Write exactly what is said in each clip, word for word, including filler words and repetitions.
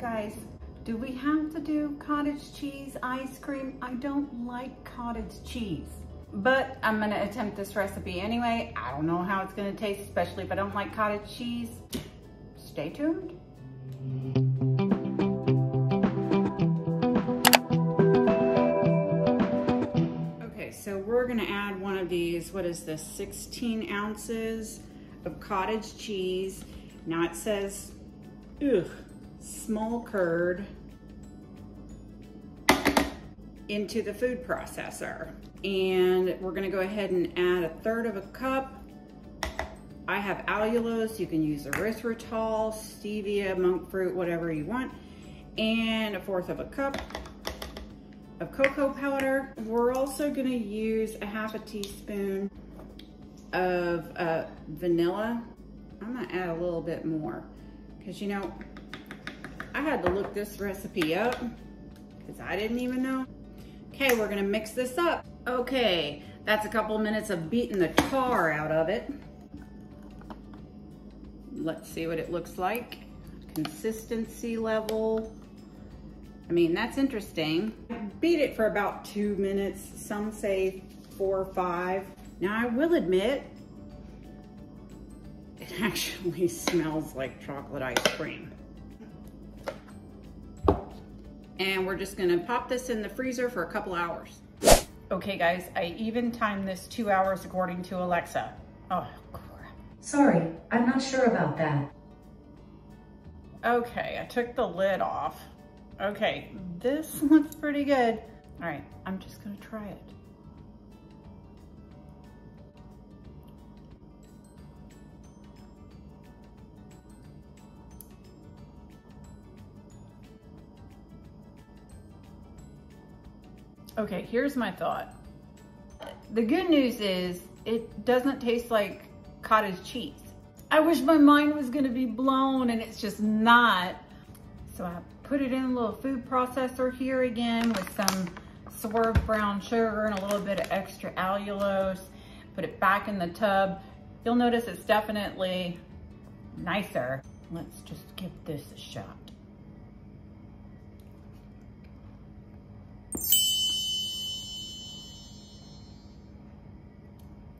Guys, do we have to do cottage cheese ice cream? I don't like cottage cheese, but I'm going to attempt this recipe anyway. I don't know how it's going to taste, especially if I don't like cottage cheese. Stay tuned. Okay, so we're going to add one of these, what is this, sixteen ounces of cottage cheese. Now it says, ugh, small curd into the food processor. And we're gonna go ahead and add a third of a cup. I have allulose, you can use erythritol, stevia, monk fruit, whatever you want. And a fourth of a cup of cocoa powder. We're also gonna use a half a teaspoon of uh, vanilla. I'm gonna add a little bit more because you know, I had to look this recipe up because I didn't even know. Okay, we're gonna mix this up. Okay, that's a couple minutes of beating the tar out of it. Let's see what it looks like. Consistency level. I mean, that's interesting. Beat it for about two minutes. Some say four or five. Now I will admit, it actually smells like chocolate ice cream. And we're just gonna pop this in the freezer for a couple hours. Okay guys, I even timed this two hours according to Alexa. Oh, crap. Sorry, I'm not sure about that. Okay, I took the lid off. Okay, this looks pretty good. All right, I'm just gonna try it. Okay, here's my thought. The good news is it doesn't taste like cottage cheese. I wish my mind was gonna be blown and it's just not. So I put it in a little food processor here again with some Swerve brown sugar and a little bit of extra allulose. Put it back in the tub. You'll notice it's definitely nicer. Let's just give this a shot.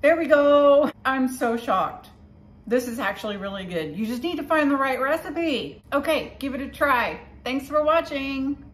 There we go. I'm so shocked. This is actually really good. You just need to find the right recipe. Okay, give it a try. Thanks for watching.